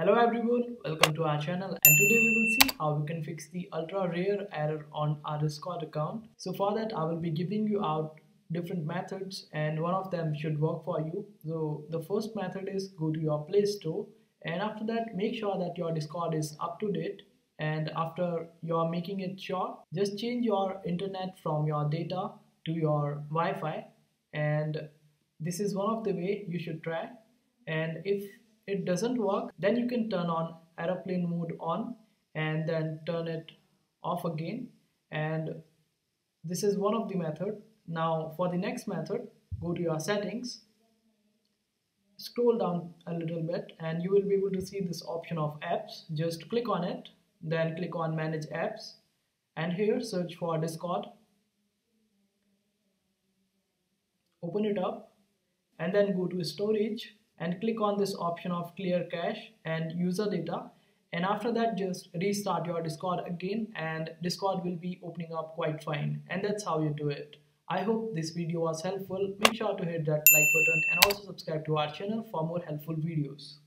Hello everyone, welcome to our channel, and today we will see how we can fix the ultra rare error on our Discord account. So for that I will be giving you out different methods, and one of them should work for you. So the first method is go to your Play Store, and after that make sure that your Discord is up to date, and after you are making it sure, just change your internet from your data to your Wi-Fi, and this is one of the way you should try. And if it doesn't work, then you can turn on airplane mode on and then turn it off again, and this is one of the method. Now for the next method, go to your settings, scroll down a little bit, and you will be able to see this option of apps. Just click on it, then click on manage apps, and here search for Discord, open it up, and then go to storage and click on this option of clear cache and user data, and after that just restart your Discord again, and Discord will be opening up quite fine. And that's how you do it. I hope this video was helpful. Make sure to hit that like button and also subscribe to our channel for more helpful videos.